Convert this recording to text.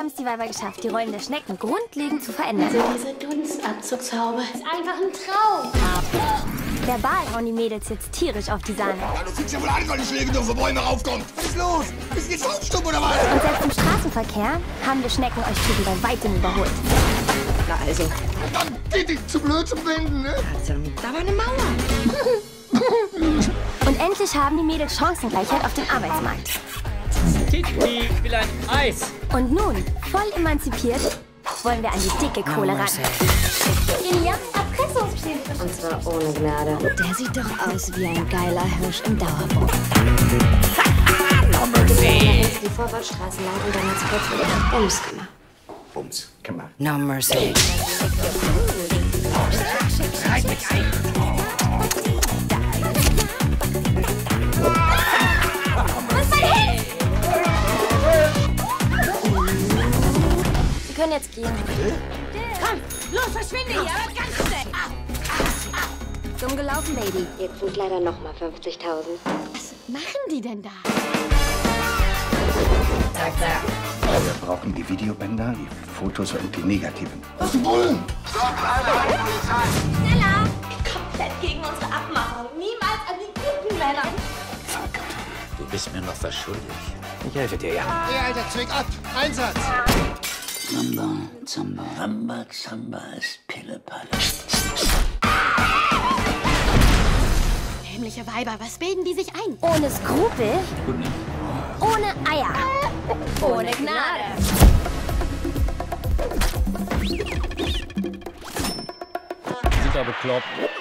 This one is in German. haben es die Weiber geschafft, die Rollen der Schnecken grundlegend zu verändern. Also diese Dunstabzugshaube ist einfach ein Traum. Verbal hauen die Mädels jetzt tierisch auf die Sahne. Ja, du kriegst ja wohl Alkoholschläge, nur für Bäume raufkommt. Was ist los? Bist du jetzt stumm oder was? Und selbst im Straßenverkehr haben wir Schnecken euch Typen bei weitem überholt. Na also. Dann geht dich zu blöd zum Wenden, ne? Also, da war eine Mauer. Und endlich haben die Mädels Chancengleichheit auf dem Arbeitsmarkt. Titi will ein Eis. Und nun, voll emanzipiert, wollen wir an die dicke Kohle ran. Genial, Erpressungspflicht. Und zwar ohne Gnade. Der sieht doch aus wie ein geiler Hirsch im Dauerboot. Die Vorwaldstraße lang und dann ins Kopf. Bumskammer. Bumskammer. No mercy. Reicht mich ein. Wir können jetzt gehen. Komm, los, verschwinde hier, aber ganz schnell. Dumm gelaufen, Baby. Jetzt sind leider nochmal 50.000. Was machen die denn da? Zack, zack. Wir brauchen die Videobänder, die Fotos und die negativen. Was die Bullen? Stopp, alle, Polizei! Stella! Komplett gegen unsere Abmachung. Niemals an die guten Männer. Fuck, du bist mir noch was schuldig. Ich helfe dir, ja. Hey, Alter, zwick ab. Einsatz. Ramba, Zamba, Ramba, Zamba ist Pillepalle. Dämliche Weiber, was bilden die sich ein? Ohne Skrupel, ohne Eier, ohne Gnade. Sind da bekloppt.